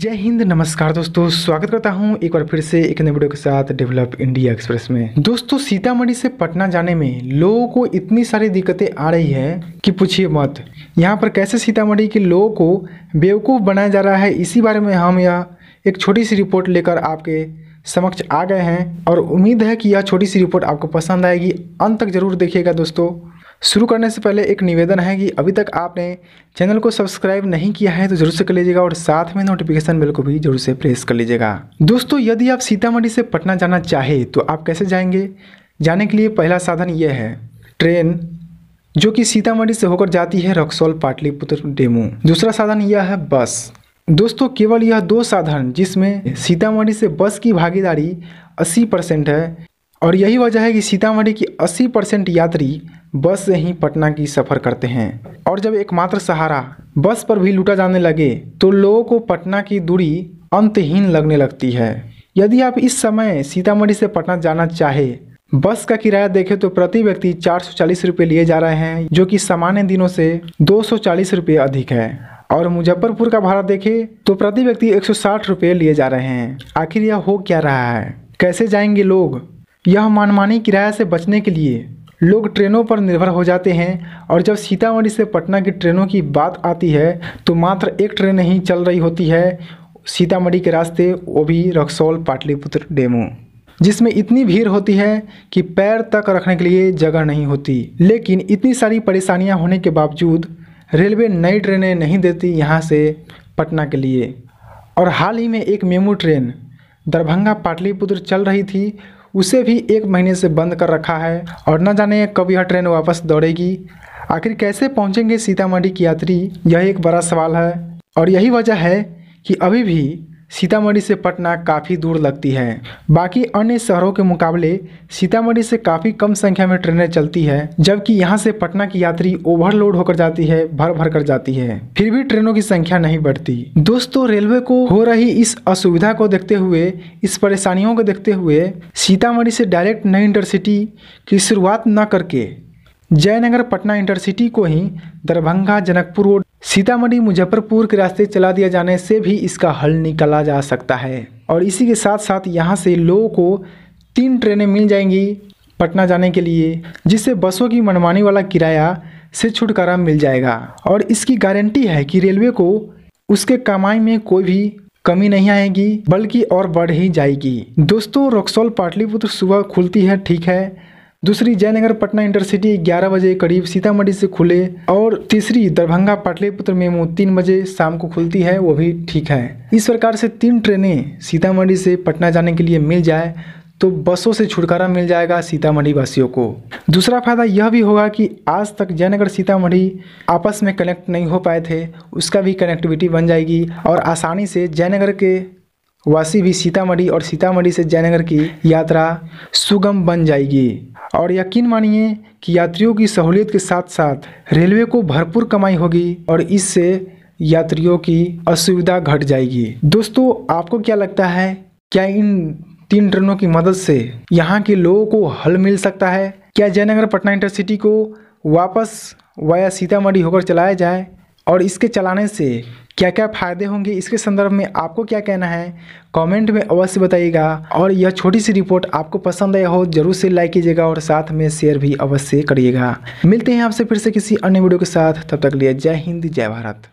जय हिंद। नमस्कार दोस्तों, स्वागत करता हूं एक बार फिर से एक नए वीडियो के साथ डेवलप इंडिया एक्सप्रेस में। दोस्तों, सीतामढ़ी से पटना जाने में लोगों को इतनी सारी दिक्कतें आ रही है कि पूछिए मत। यहां पर कैसे सीतामढ़ी के लोगों को बेवकूफ़ बनाया जा रहा है, इसी बारे में हम यह एक छोटी सी रिपोर्ट लेकर आपके समक्ष आ गए हैं और उम्मीद है कि यह छोटी सी रिपोर्ट आपको पसंद आएगी। अंत तक ज़रूर देखिएगा। दोस्तों, शुरू करने से पहले एक निवेदन है कि अभी तक आपने चैनल को सब्सक्राइब नहीं किया है तो जरूर से कर लीजिएगा और साथ में नोटिफिकेशन बेल को भी जरूर से प्रेस कर लीजिएगा। दोस्तों, यदि आप सीतामढ़ी से पटना जाना चाहे तो आप कैसे जाएंगे? जाने के लिए पहला साधन यह है ट्रेन, जो कि सीतामढ़ी से होकर जाती है रक्सौल पाटलिपुत्र डेमू। दूसरा साधन यह है बस। दोस्तों, केवल यह दो साधन, जिसमें सीतामढ़ी से बस की भागीदारी 80% है और यही वजह है कि सीतामढ़ी की 80% यात्री बस से ही पटना की सफ़र करते हैं। और जब एकमात्र सहारा बस पर भी लूटा जाने लगे तो लोगों को पटना की दूरी अंतहीन लगने लगती है। यदि आप इस समय सीतामढ़ी से पटना जाना चाहे, बस का किराया देखें तो प्रति व्यक्ति 440 रुपये लिए जा रहे हैं, जो कि सामान्य दिनों से 240 रुपये अधिक है। और मुजफ्फरपुर का भाड़ा देखें तो प्रति व्यक्ति 160 रुपये लिए जा रहे हैं। आखिर यह हो क्या रहा है? कैसे जाएंगे लोग? यह मनमानी किराया से बचने के लिए लोग ट्रेनों पर निर्भर हो जाते हैं और जब सीतामढ़ी से पटना की ट्रेनों की बात आती है तो मात्र एक ट्रेन ही चल रही होती है सीतामढ़ी के रास्ते, वो भी रक्सौल पाटलिपुत्र डेमू, जिसमें इतनी भीड़ होती है कि पैर तक रखने के लिए जगह नहीं होती। लेकिन इतनी सारी परेशानियाँ होने के बावजूद रेलवे नई ट्रेनें नहीं देती यहाँ से पटना के लिए। और हाल ही में एक मेमू ट्रेन दरभंगा पाटलिपुत्र चल रही थी, उसे भी एक महीने से बंद कर रखा है और न जाने कब यह ट्रेन वापस दौड़ेगी। आखिर कैसे पहुंचेंगे सीतामढ़ी की यात्री, यह एक बड़ा सवाल है और यही वजह है कि अभी भी सीतामढ़ी से पटना काफ़ी दूर लगती है। बाकी अन्य शहरों के मुकाबले सीतामढ़ी से काफ़ी कम संख्या में ट्रेनें चलती है, जबकि यहाँ से पटना की यात्री ओवरलोड होकर जाती है, भर कर जाती है, फिर भी ट्रेनों की संख्या नहीं बढ़ती। दोस्तों, रेलवे को हो रही इस असुविधा को देखते हुए, इस परेशानियों को देखते हुए सीतामढ़ी से डायरेक्ट नई इंटरसिटी की शुरुआत न करके जयनगर पटना इंटरसिटी को ही दरभंगा जनकपुर रोड सीतामढ़ी मुजफ्फरपुर के रास्ते चला दिया जाने से भी इसका हल निकाला जा सकता है। और इसी के साथ साथ यहाँ से लोगों को 3 ट्रेनें मिल जाएंगी पटना जाने के लिए, जिससे बसों की मनमानी वाला किराया से छुटकारा मिल जाएगा। और इसकी गारंटी है कि रेलवे को उसके कमाई में कोई भी कमी नहीं आएगी, बल्कि और बढ़ ही जाएगी। दोस्तों, रक्सौल पाटलिपुत्र सुबह खुलती है, ठीक है। दूसरी जयनगर पटना इंटरसिटी 11 बजे करीब सीतामढ़ी से खुले और तीसरी दरभंगा पाटलिपुत्र मेमू 3 बजे शाम को खुलती है, वो भी ठीक है। इस प्रकार से 3 ट्रेनें सीतामढ़ी से पटना जाने के लिए मिल जाए तो बसों से छुटकारा मिल जाएगा सीतामढ़ी वासियों को। दूसरा फायदा यह भी होगा कि आज तक जयनगर सीतामढ़ी आपस में कनेक्ट नहीं हो पाए थे, उसका भी कनेक्टिविटी बन जाएगी और आसानी से जयनगर के वासी भी सीतामढ़ी और सीतामढ़ी से जयनगर की यात्रा सुगम बन जाएगी। और यकीन मानिए कि यात्रियों की सहूलियत के साथ साथ रेलवे को भरपूर कमाई होगी और इससे यात्रियों की असुविधा घट जाएगी। दोस्तों, आपको क्या लगता है, क्या इन 3 ट्रेनों की मदद से यहाँ के लोगों को हल मिल सकता है? क्या जयनगर पटना इंटरसिटी को वापस वाया सीतामढ़ी होकर चलाया जाए और इसके चलाने से क्या क्या फ़ायदे होंगे, इसके संदर्भ में आपको क्या कहना है कमेंट में अवश्य बताइएगा। और यह छोटी सी रिपोर्ट आपको पसंद आई हो जरूर से लाइक कीजिएगा और साथ में शेयर भी अवश्य करिएगा। मिलते हैं आपसे फिर से किसी अन्य वीडियो के साथ, तब तक लिए जय हिंद, जय भारत।